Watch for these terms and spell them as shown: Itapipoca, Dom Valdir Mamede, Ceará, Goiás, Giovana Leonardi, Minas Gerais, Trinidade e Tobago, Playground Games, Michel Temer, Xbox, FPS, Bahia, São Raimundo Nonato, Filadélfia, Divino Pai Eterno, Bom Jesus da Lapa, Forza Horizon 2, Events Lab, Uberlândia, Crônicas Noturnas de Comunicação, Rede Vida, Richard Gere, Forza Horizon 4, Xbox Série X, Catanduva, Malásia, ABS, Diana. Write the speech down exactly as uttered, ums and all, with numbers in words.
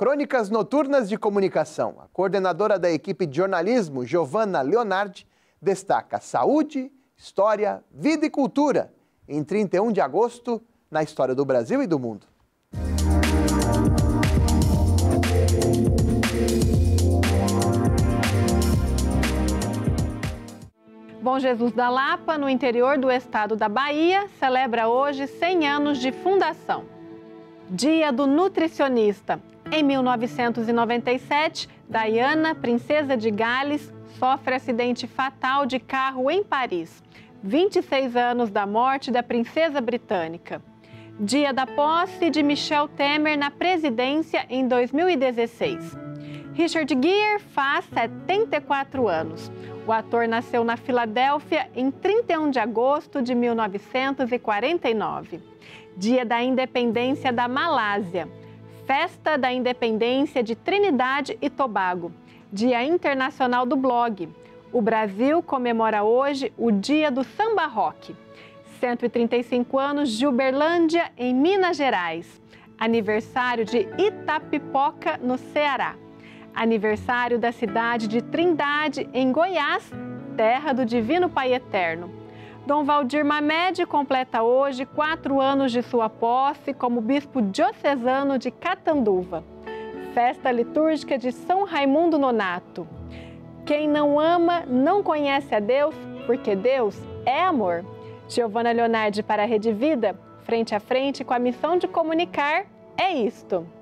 Crônicas Noturnas de Comunicação. A coordenadora da equipe de jornalismo, Giovana Leonardi, destaca saúde, história, vida e cultura em trinta e um de agosto na história do Brasil e do mundo. Bom Jesus da Lapa, no interior do estado da Bahia, celebra hoje cem anos de fundação. Dia do Nutricionista. Em mil novecentos e noventa e sete, Diana, princesa de Gales, sofre acidente fatal de carro em Paris. vinte e seis anos da morte da princesa britânica. Dia da posse de Michel Temer na presidência em dois mil e dezesseis. Richard Gere faz setenta e quatro anos. O ator nasceu na Filadélfia em trinta e um de agosto de mil novecentos e quarenta e nove. Dia da Independência da Malásia. Festa da Independência de Trinidade e Tobago. Dia Internacional do Blog. O Brasil comemora hoje o Dia do Samba Rock. cento e trinta e cinco anos de Uberlândia, em Minas Gerais. Aniversário de Itapipoca, no Ceará. Aniversário da cidade de Trindade, em Goiás, terra do Divino Pai Eterno. Dom Valdir Mamede completa hoje quatro anos de sua posse como bispo diocesano de Catanduva. Festa litúrgica de São Raimundo Nonato. Quem não ama não conhece a Deus, porque Deus é amor. Giovana Leonardi para a Rede Vida, frente a frente com a missão de comunicar, é isto.